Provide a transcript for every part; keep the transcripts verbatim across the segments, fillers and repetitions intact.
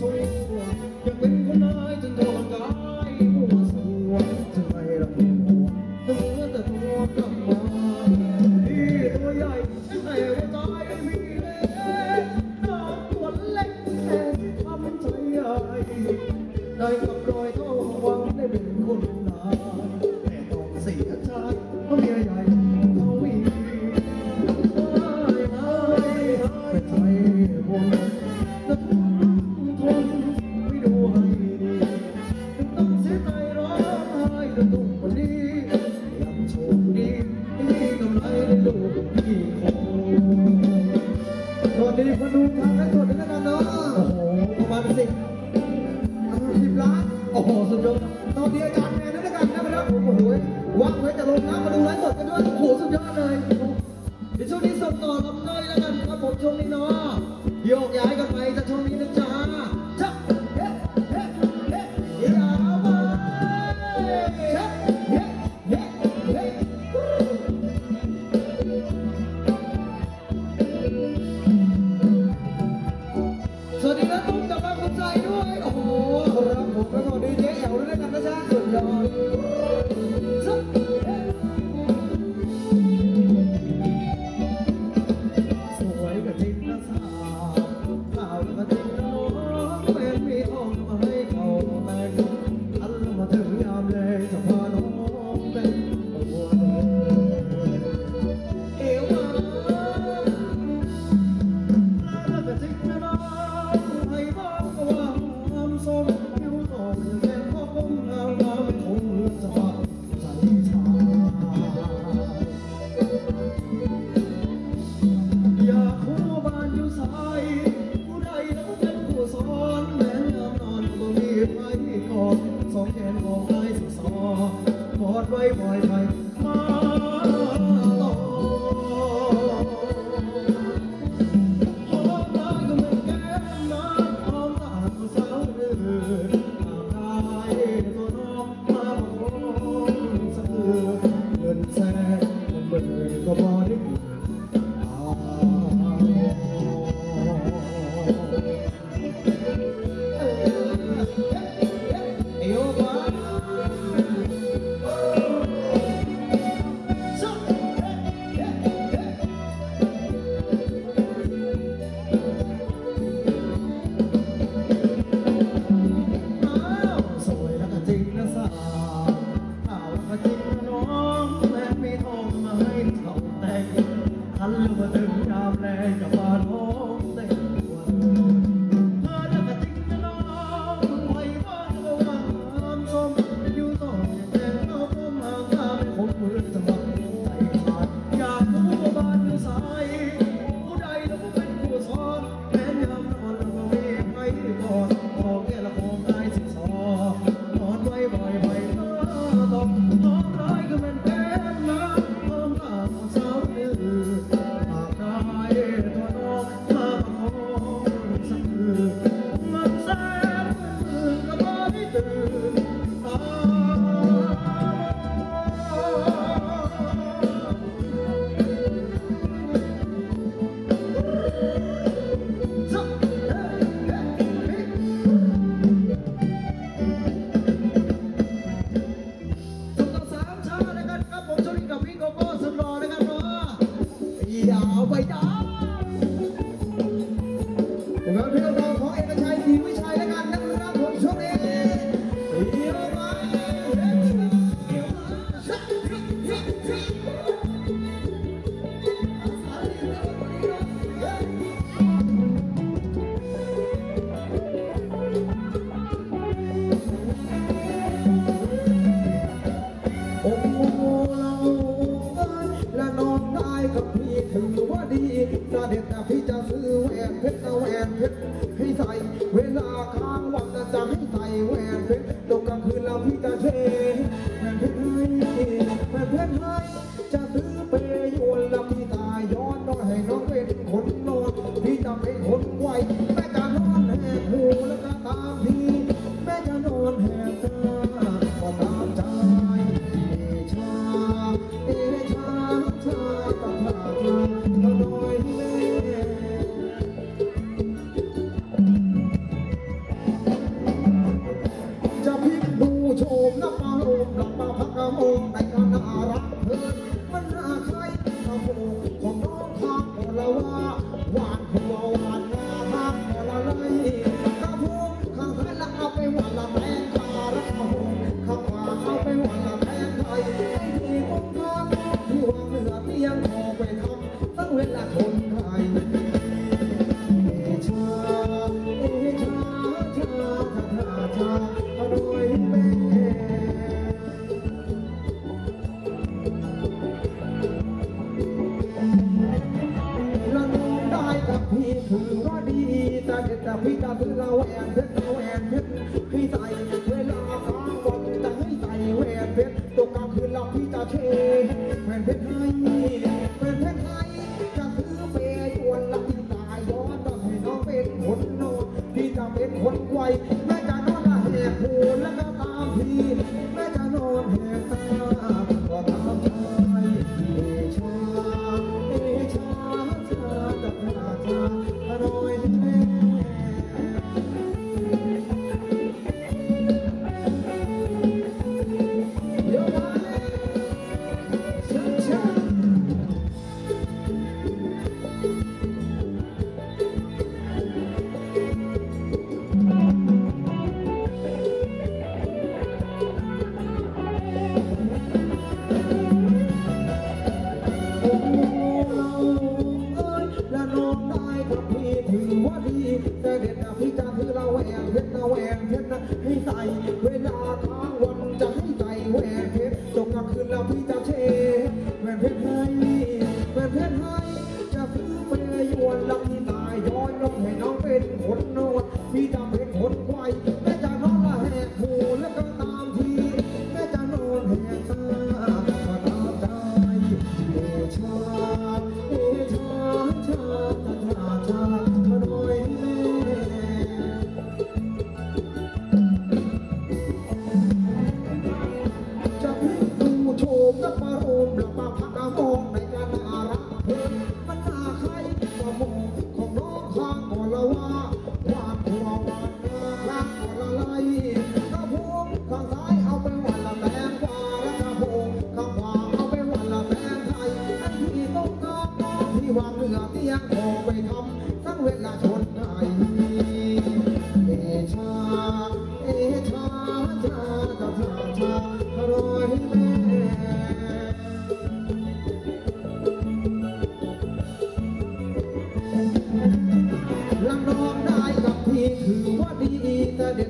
เ น้ำปลาลูกน้ำปลาพักกระโมงแต่ก็น่ารักเธอมันน่าใช่ข้าวโพดของน้องข้าวโพดละว่าหวานหัวหวานหน้าพักหัวละเลยข้าวโพดข้างซ้ายละเอาไปหวานละแตงข้าวรักข้าวโพดข้างขวาเอาไปหวานละแตงไทยที่มุมทางที่วางเหนือเตียงออกไปทำตั้งเวลาคนไทยเอชาเอชาชาชาชาอร่อยแม่พี่คือก็ดีแต่เด็ดแต่พี่จะซื้อเราแอนเพชรเราแอนเพชรพี่ใส่เวลาสามวันจะให้ใส่แหวนเพชรตกกลางคืนเราพี่จะเชยแหวนเพชรให้แหวนเพชรให้จะซื้อเปย์ยวนรับตายย้อนต้องให้น้องเป็นคนโน้ตพี่จะเป็นคนไวแม่จะนอนแหกหูแล้วก็ตามพี่แม่จะนอนแหกตาก็ตามใจเอชาเอชาชาจะพาแต่เด็ดนะพี่จะซื้อเราแหวนเพชรเราแหวนเพชรนะให้ใส่เวลาทั้งวันจะให้ใส่แหวนเพชรตกกลางคืนเราพี่จะเชยแหวนเพชรให้แหวนเพชรให้จะซื้อไปเลยยวนลำตายย้อนลงให้น้องเป็นขนนวดพี่จะเป็นขนไวแม่จะนอนละแหกหูแล้วก็ตามทีแม่จะนอนแหกตาก็ตามใจเอชาเอชาชาชาชาพี่จะซื้อเราแหวนเพชรแ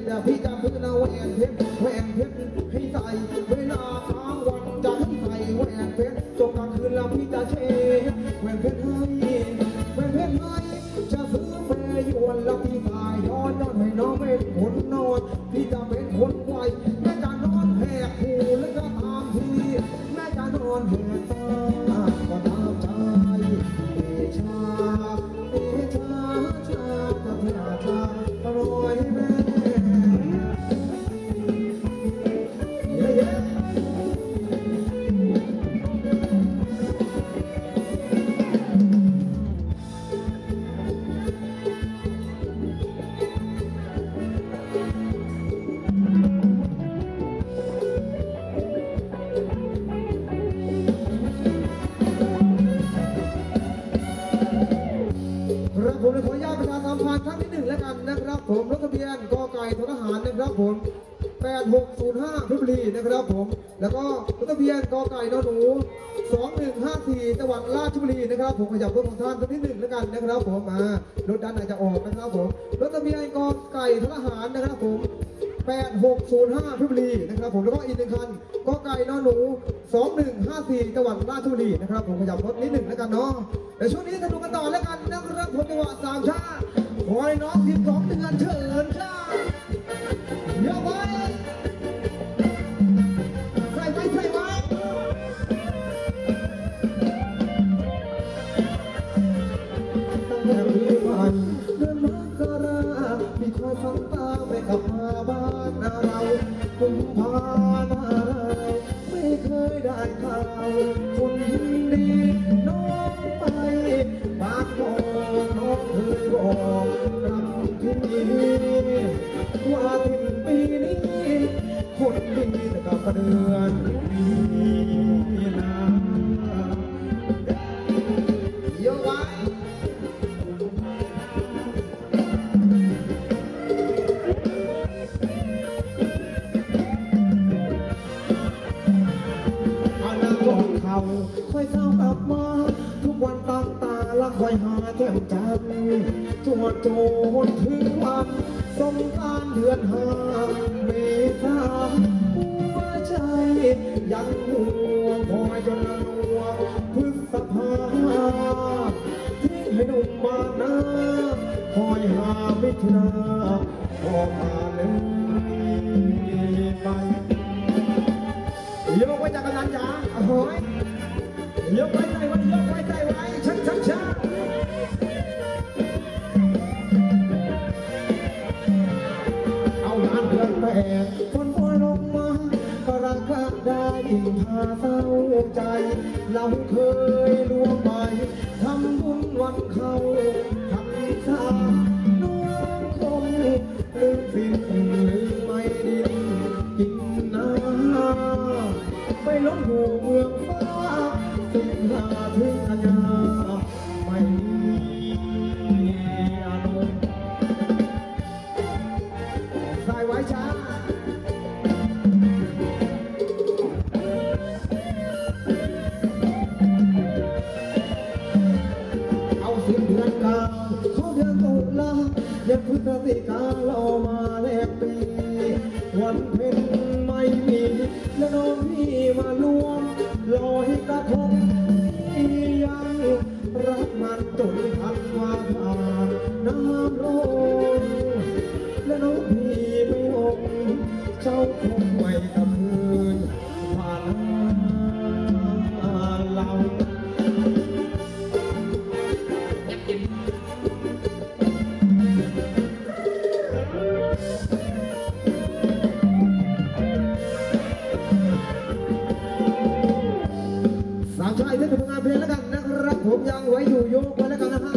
หวนเพชรให้ใส่เวลาทั้งวันจะให้ใส่แหวนเพชรตกกลางคืนเราพี่จะเชยแหวนเพชรให้แหวนเพชรให้จะซื้อเปย์ยวนแล้วพี่ตายย้อนย้อนให้น้องเป็นคนนอนพี่จะเป็นคนไวแม่จะนอนแหกหูแล้วก็ตามทีแม่จะนอนแหกตาก็ตามใจเอชาเอชาชาจะพาชาอร่อยแม่ผมเลยขออนุญาตประชาสัมพันธ์ครั้งที่หนึ่งแล้วกันนะครับผมรถทะเบียนกไก่ททหารนะครับผมแปดหกศูนย์ห้าเพชรบุรีนะครับผมแล้วก็รถทะเบียนกไก่นหนูสองหนึ่งห้าสี่จังหวัดราชบุรีนะครับผมขยับรถของท่านครั้งที่หนึ่งแล้วกันนะครับผมมารถด้านไหนจะออกนะครับผมรถทะเบียนกไก่ทหารนะครับผมแปดหกศูนย์ห้าเพชรบุรีนะครับผมแล้วก็อีกหนึ่งคันกไก่นหนูสองหนึ่งห้าสี่จังหวัดราชบุรีนะครับผมขยับรถนิดหนึ่งแล้วกันเนาะแต่ช่วงนี้สนุกกันต่อแล้วกันนะครับผมจังหวะสามชาติขอให้น้องทีมสองเดือนเชิญชาติเยอะไปใส่ไปใส่ไปแต่มีวันเดือนมกรามีคอยฟังตาไม่กลับมาบ้านเรากุมภาพันธ์ไม่เคยได้ข่าวคนดีน้องไปปากบอกน้องเคยบอกกลับที่นี่ว่าถึงปีนี้คนดี เดือนมีนาเยอะไว้เอาหน้าของเขาค่อยเศร้ากลับมาทุกวันตั้งตาและค่อยหาแก้มจันทร์จวดโจนถึงวันสงกรานต์เดือนห้าเมษาหัวใจยังห่วงคอยจนละนัวพฤษภาทิ้งให้หนุ่มมาหน้าคอยหามิถุนาออกมาเลยไปยกไว้จากกันจ้าโอ้ยยกไว้ใจไว้ยกไว้ใจไว้ชักชักชักคนป่วยลงมากระรักกระได้พาเศร้าใจเราเคยร่วมไปทำบุญวันเขาทำท่าน้องคงลืมสิ่งหรือไม่ดีกินน้ำไปล้มหัวเมืองฟ้าสิงหาถึงกันยาไม่ยังพุทธติการเรามาแลกเปลี่ยนวันเพ็ญไม่มีและน้องพี่มารวมลอยกระทงยังรักมันจนทันว่าผ่านน้ำลงและน้องพี่ไม่อกเจ้าคงไม่กระพือผ่านเราผมยังไว้อยู่โยกไว้แล้วกันนะฮะ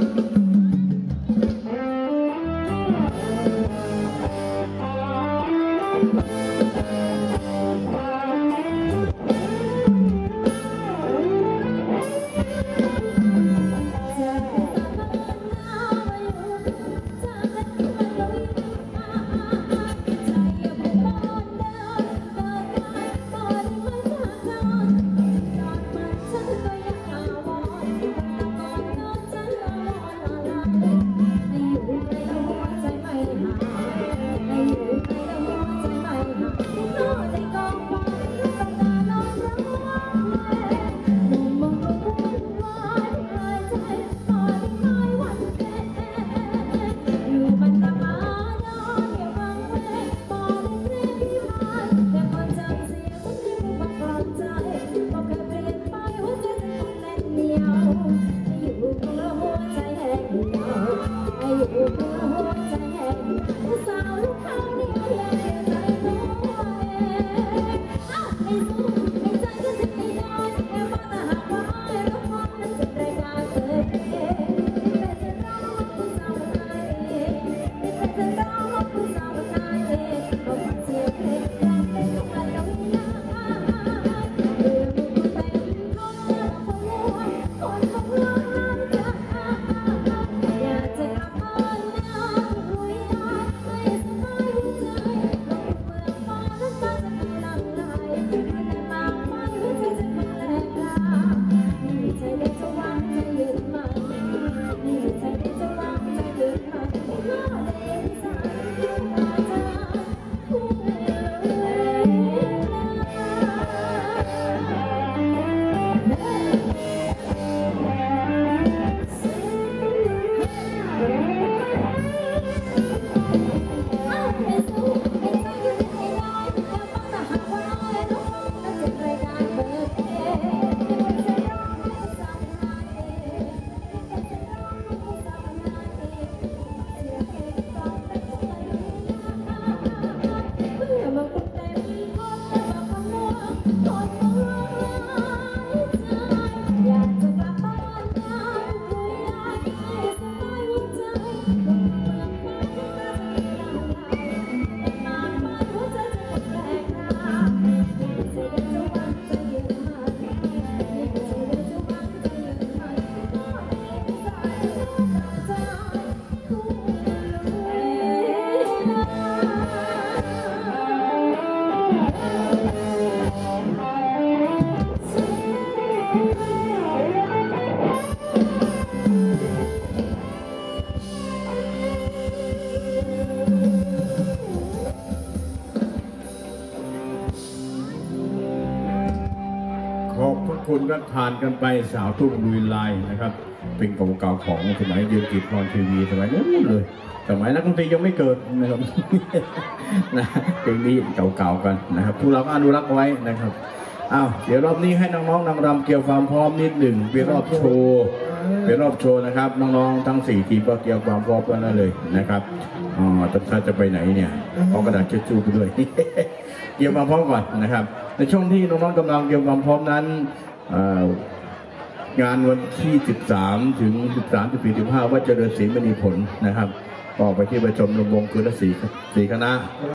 คุณก็ทานกันไปสาวทุ่งลุยลายนะครับเป็นเก่าๆของสมัยยืนกิจพรทีวีสมัยนั้นเลยสมัยนักดนตรียังไม่เกิดนะครับนะเพลงนี้เก่าๆกันนะครับพวกเราก็อนุรักษ์ไว้นะครับอ้าวเดี๋ยวรอบนี้ให้น้องๆนางรำเกี่ยวความพร้อมนิดหนึ่งเป็นรอบโชว์เป็นรอบโชว์นะครับน้องๆทั้งสี่ทีมก็เกี่ยวความพร้อมกันเลยนะครับอ๋อท่านจะไปไหนเนี่ยเอากระดาษเช็ดชูไปด้วยเกี่ยวความพร้อมก่อนนะครับในช่วงที่น้องๆกำลังเกี่ยวความพร้อมนั้นงานวันที่สิบสามถึงสิบสามถึงสิบสี่ สิบห้าวัดเจริญศรีมณีผลนะครับออกไปที่ประชุมรวมวงคือละสี่สี่คณะ